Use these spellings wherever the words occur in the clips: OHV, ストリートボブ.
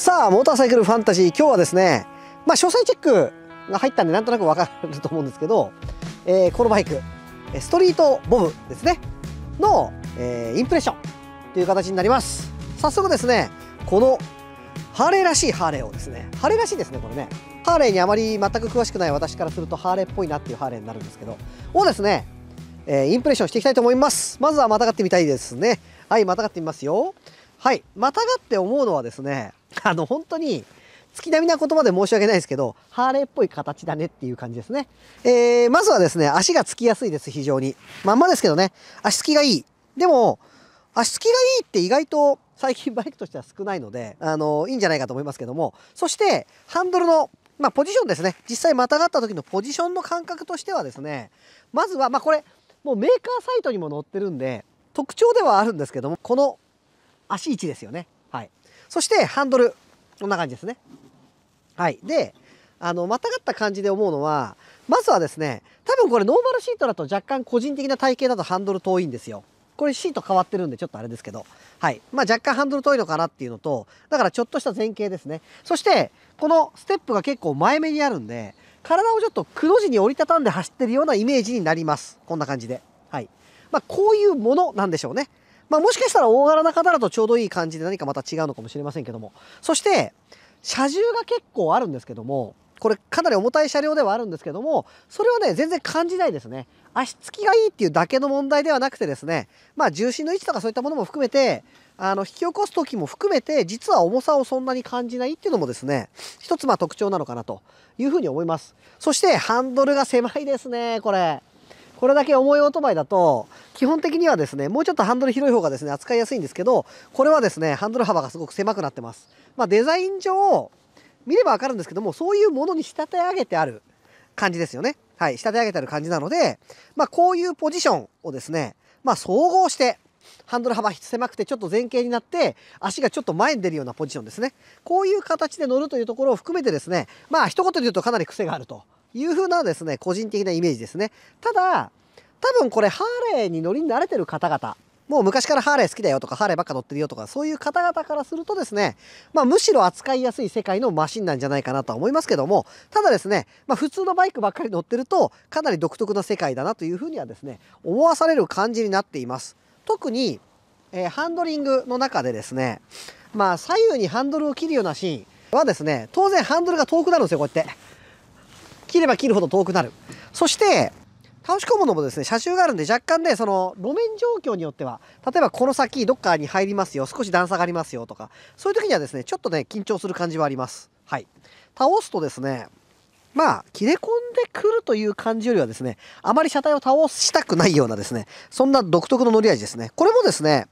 さあ、モーターサイクルファンタジー、今日はですね、詳細チェックが入ったんでなんとなくわかると思うんですけど、このバイクストリートボブですねの、インプレッションという形になります。早速ですね、このハーレーらしいハーレーをですね、ハーレーらしいですね、これね、ハーレーにあまり全く詳しくない私からするとハーレーっぽいなっていうハーレーになるんですけどをですね、インプレッションしていきたいと思います。まずはまたがってみたいですね。はい、またがってみますよ。はい、またがって思うのはですね、本当に月並みな言葉で申し訳ないですけど、ハーレーっぽい形だねっていう感じですね。まずはですね、足がつきやすいです。非常にまんまですけどね、足つきがいい。でも足つきがいいって意外と最近バイクとしては少ないので、いいんじゃないかと思いますけども、そしてハンドルの、ポジションですね。実際またがった時のポジションの感覚としてはですね、まずはこれもうメーカーサイトにも載ってるんで特徴ではあるんですけども、この足位置ですよね。はい、そしてハンドルこんな感じですね。はい、でまたがった感じで思うのは、まずはですね、多分これノーマルシートだと若干個人的な体型だとハンドル遠いんですよ。これシート変わってるんでちょっとあれですけど、はい、若干ハンドル遠いのかなっていうのと、だからちょっとした前傾ですね。そしてこのステップが結構前目にあるんで、体をちょっとくの字に折りたたんで走ってるようなイメージになります。こんな感じで、はい、こういうものなんでしょうね。もしかしたら大柄な方だとちょうどいい感じで何かまた違うのかもしれませんけども、そして車重が結構あるんですけども、これかなり重たい車両ではあるんですけども、それはね全然感じないですね。足つきがいいっていうだけの問題ではなくてですね、重心の位置とかそういったものも含めて、引き起こす時も含めて実は重さをそんなに感じないっていうのもですね、一つ特徴なのかなというふうに思います。そしてハンドルが狭いですね。これだけ重いオートバイだと基本的にはですね、もうちょっとハンドル広い方がですね扱いやすいんですけど、これはですねハンドル幅がすごく狭くなってます。デザイン上見れば分かるんですけども、そういうものに仕立て上げてある感じですよね。はい、仕立て上げてある感じなので、こういうポジションをですね、総合してハンドル幅狭くてちょっと前傾になって足がちょっと前に出るようなポジションですね。こういう形で乗るというところを含めてですね、一言で言うとかなり癖があるというふうなですね個人的なイメージですね。ただ多分これハーレーに乗り慣れてる方々、もう昔からハーレー好きだよとかハーレーばっか乗ってるよとかそういう方々からするとですね、むしろ扱いやすい世界のマシンなんじゃないかなとは思いますけども、ただですね、普通のバイクばっかり乗ってるとかなり独特な世界だなというふうにはですね思わされる感じになっています。特に、ハンドリングの中でですね、左右にハンドルを切るようなシーンはですね、当然ハンドルが遠くなるんですよ。こうやって切れば切るほど遠くなる。そして倒し込むのもですね車重があるんで若干ね、その路面状況によっては、例えばこの先どっかに入りますよ、少し段差がありますよとか、そういう時にはですねちょっとね緊張する感じはあります。はい、倒すとですね切れ込んでくるという感じよりはですね、あまり車体を倒したくないようなですねそんな独特の乗り味ですね。これもですね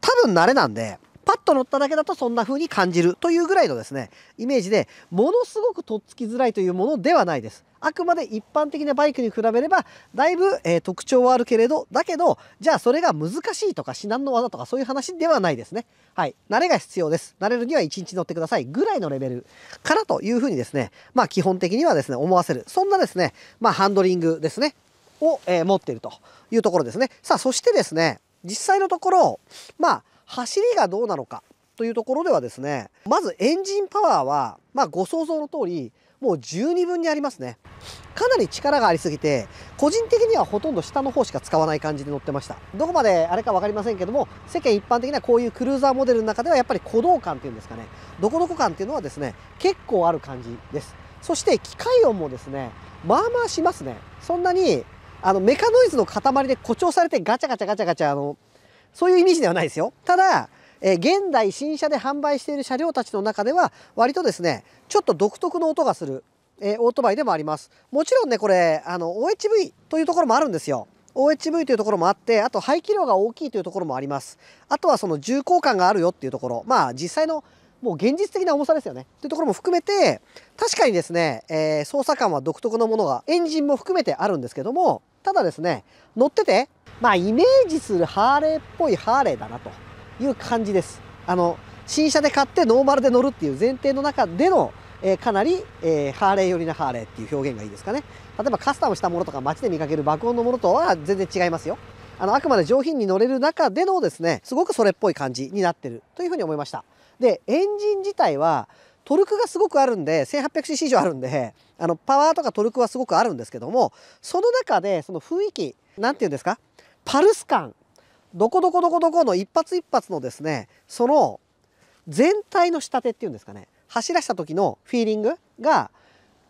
多分慣れなんでパッと乗っただけだとそんな風に感じるというぐらいのですねイメージで、ものすごくとっつきづらいというものではないです。あくまで一般的なバイクに比べればだいぶ、特徴はあるけれど、だけどじゃあそれが難しいとか至難の技とかそういう話ではないですね。はい、慣れが必要です。慣れるには1日乗ってくださいぐらいのレベルからという風にですね、基本的にはですね思わせる、そんなですね、ハンドリングですねを、持っているというところですね。さあ、そしてですね実際のところ走りがどうなのかというところではですね、まずエンジンパワーはご想像の通りもう十二分にありますね。かなり力がありすぎて個人的にはほとんど下の方しか使わない感じで乗ってました。どこまであれか分かりませんけども、世間一般的なこういうクルーザーモデルの中ではやっぱり鼓動感っていうんですかね、どこどこ感っていうのはですね結構ある感じです。そして機械音もですねしますね。そんなにメカノイズの塊で誇張されてガチャガチャガチャガチャそういうイメージではないですよ。ただ、現代新車で販売している車両たちの中では割とですねちょっと独特の音がする、オートバイでもあります。もちろんねこれOHV というところもあるんですよ。OHV というところもあって、あと排気量が大きいというところもあります。あとはその重厚感があるよっていうところ、実際のもう現実的な重さですよねというところも含めて、確かにですね、操作感は独特のものがエンジンも含めてあるんですけども、ただですね乗っててイメージするハーレーっぽいハーレーだなという感じです。新車で買ってノーマルで乗るっていう前提の中での、かなり、ハーレー寄りなハーレーっていう表現がいいですかね。例えばカスタムしたものとか街で見かける爆音のものとは全然違いますよ。あくまで上品に乗れる中でのですねすごくそれっぽい感じになってるというふうに思いました。でエンジン自体はトルクがすごくあるんで 1800cc 以上あるんでパワーとかトルクはすごくあるんですけども、その中でその雰囲気何て言うんですか、パルス感、どこどこどこどこの一発一発のですね、その全体の仕立てっていうんですかね、走らせた時のフィーリングが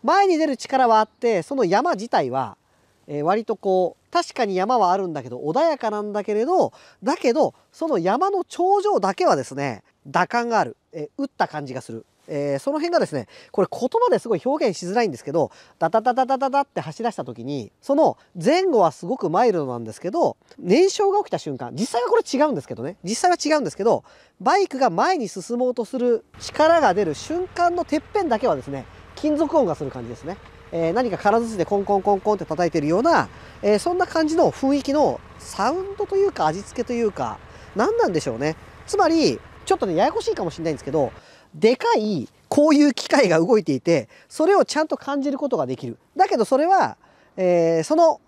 前に出る力はあって、その山自体は割とこう確かに山はあるんだけど穏やかなんだけれど、だけどその山の頂上だけはですね打感がある、打った感じがする。その辺がですね、これ言葉ですごい表現しづらいんですけど、ダダダダダダダって走らせた時にその前後はすごくマイルドなんですけど、燃焼が起きた瞬間、実際はこれ違うんですけどね、実際は違うんですけど、バイクが前に進もうとする力が出る瞬間のてっぺんだけはですね金属音がする感じですね。何か金槌でコンコンコンコンって叩いてるような、そんな感じの雰囲気のサウンドというか味付けというか何なんでしょうね。つまりちょっとねややこしいかもしれないんですけど、でかいこういう機械が動いていてそれをちゃんと感じることができる。だけどそれは、その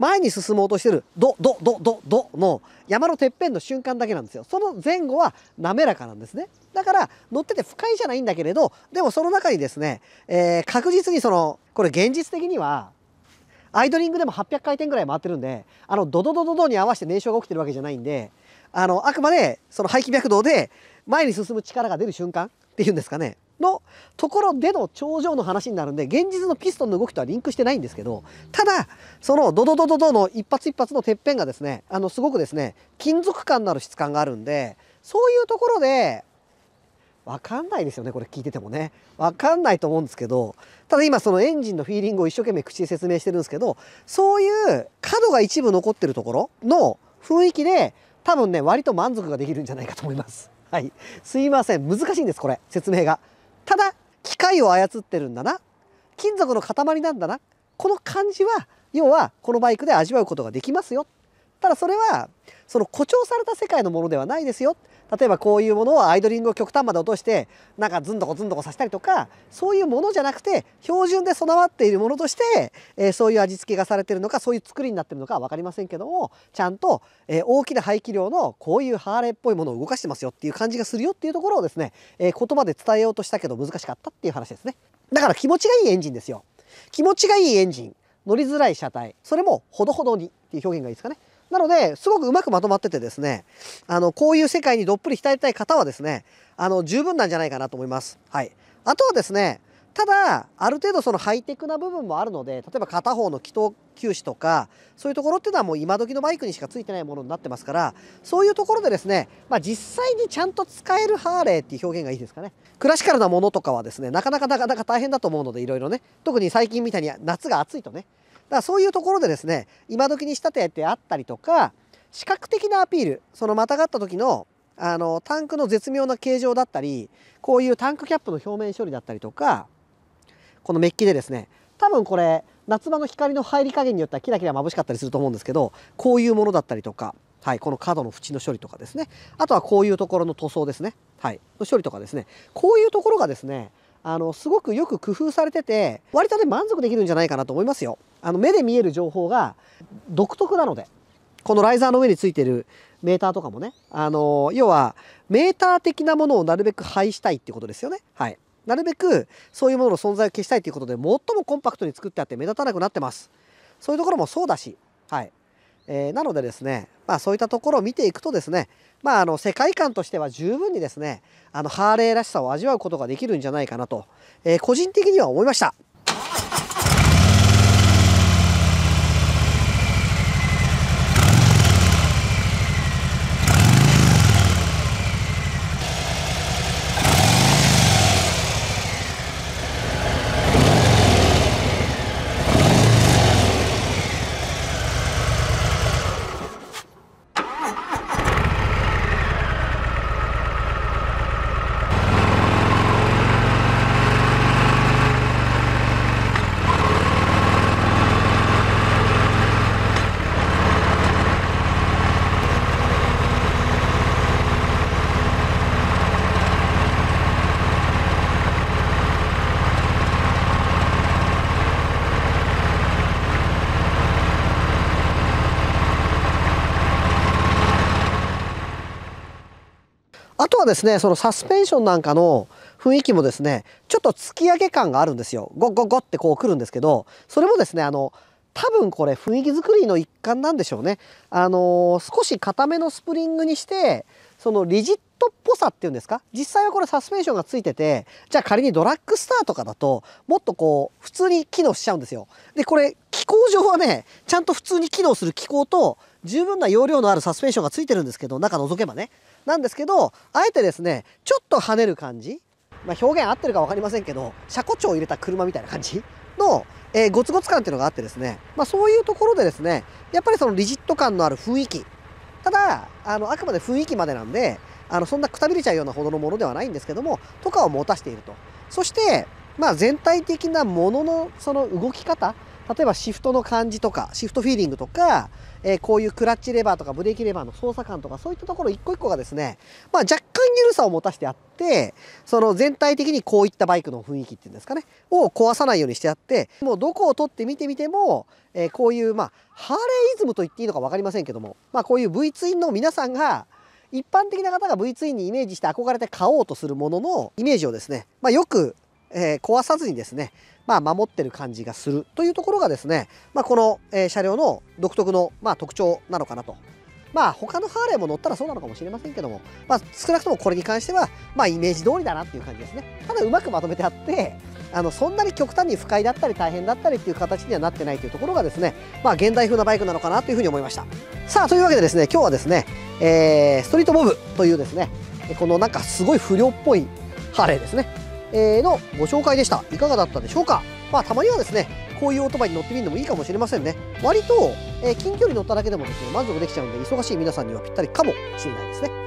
前に進もうとしてるドドドドドの山のてっぺんの瞬間だけなんですよ。その前後は滑らかなんですね。だから乗ってて不快じゃないんだけれど、でもその中にですね、確実にそのこれ現実的にはアイドリングでも800回転ぐらい回ってるんで、ドドドドドに合わせて燃焼が起きてるわけじゃないんで、あくまでその排気脈動で前に進む力が出る瞬間っていうんですかねのところでの頂上の話になるんで、現実のピストンの動きとはリンクしてないんですけど、ただそのドドドドドの一発一発のてっぺんがですねすごくですね金属感のある質感があるんで、そういうところで分かんないですよね、これ聞いててもね分かんないと思うんですけど、ただ今そのエンジンのフィーリングを一生懸命口で説明してるんですけど、そういう角が一部残ってるところの雰囲気で多分ね割と満足ができるんじゃないかと思います。はい、すいません難しいんですこれ説明が。ただ機械を操ってるんだな、金属の塊なんだな、この感じは要はこのバイクで味わうことができますよ。ただそれはその誇張された世界のものではないですよ。例えばこういうものをアイドリングを極端まで落としてなんかズンドコズンドコさせたりとか、そういうものじゃなくて標準で備わっているものとして、そういう味付けがされてるのかそういう作りになってるのかは分かりませんけども、ちゃんと、大きな排気量のこういうハーレーっぽいものを動かしてますよっていう感じがするよっていうところをですね、言葉で伝えようとしたけど難しかったっていう話ですね。だから気持ちがいいエンジンですよ。気持ちがいいエンジン、乗りづらい車体、それもほどほどにっていう表現がいいですかね。なのですごくうまくまとまっててですね、こういう世界にどっぷり浸りたい方はですね十分なんじゃないかなと思います。はい、あとはですね、ただある程度そのハイテクな部分もあるので、例えば片方の気筒休止とかそういうところっていうのはもう今時のバイクにしかついてないものになってますから、そういうところでですね、実際にちゃんと使えるハーレーっていう表現がいいですかね。クラシカルなものとかはですねなかなか大変だと思うので、いろいろね、特に最近みたいに夏が暑いとね、だからそういうところでですね今時に仕立ててあったりとか、視覚的なアピール、そのまたがった時のタンクの絶妙な形状だったり、こういうタンクキャップの表面処理だったりとか、このメッキでですね、多分これ夏場の光の入り加減によってはキラキラ眩しかったりすると思うんですけど、こういうものだったりとか、はい、この角の縁の処理とかですね、あとはこういうところの塗装ですね、はい、の処理とかですね、こういうところがですねすごくよく工夫されてて割とね満足できるんじゃないかなと思いますよ。目で見える情報が独特なので、このライザーの上についてるメーターとかもね要はメーター的なものをなるべく排したいってことですよね。はい、なるべくそういうものの存在を消したいということで最もコンパクトに作ってあって目立たなくなってます。そういうところもそうだし、はいなのでですね、そういったところを見ていくとですね、世界観としては十分にですねハーレーらしさを味わうことができるんじゃないかなと、個人的には思いました。あとはですね、そのサスペンションなんかの雰囲気もですね、ちょっと突き上げ感があるんですよ。ゴッゴッゴッってこう来るんですけど、それもですね、多分これ雰囲気作りの一環なんでしょうね。少し固めのスプリングにして、そのリジットっぽさっていうんですか、実際はこれサスペンションがついてて、じゃあ仮にドラッグスターとかだともっとこう普通に機能しちゃうんですよ。でこれ機構上はね、ちゃんと普通に機能する機構と十分な容量のあるサスペンションがついてるんですけど、中覗けばね、なんですけど、あえてですねちょっと跳ねる感じ、まあ、表現合ってるか分かりませんけど、車庫調を入れた車みたいな感じの、ゴツゴツ感っていうのがあってですね、まあ、そういうところでですね、やっぱりそのリジット感のある雰囲気、ただあくまで雰囲気までなんで、そんなくたびれちゃうようなほどのものではないんですけども、とかを持たしていると。そして、まあ、全体的なもののその動き方、例えばシフトの感じとか、シフトフィーリングとか、こういうクラッチレバーとかブレーキレバーの操作感とか、そういったところ一個一個がですね、まあ、若干緩さを持たせてあって、その全体的にこういったバイクの雰囲気っていうんですかねを壊さないようにしてあって、もうどこを取って見てみても、こういう、まあ、ハーレーイズムと言っていいのか分かりませんけども、まあ、こういう V ツインの皆さんが一般的な方が V ツインにイメージして憧れて買おうとするもののイメージをですね、まあ、よく壊さずにですね、まあ、守ってる感じがするというところがですね、まあ、この、車両の独特の、まあ、特徴なのかなと。まあ他のハーレーも乗ったらそうなのかもしれませんけども、まあ、少なくともこれに関しては、まあ、イメージ通りだなっていう感じですね。ただうまくまとめてあって、そんなに極端に不快だったり大変だったりっていう形にはなってないというところがですね、まあ、現代風なバイクなのかなというふうに思いました。さあというわけでですね、今日はですね、ストリートボブというですね、このなんかすごい不良っぽいハーレーですねのご紹介でした。いかがだったでしょうか。まあたまにはですね、こういうオートバイに乗ってみるのもいいかもしれませんね。割と近距離乗っただけでもですね、満足できちゃうんで、忙しい皆さんにはぴったりかもしれないですね。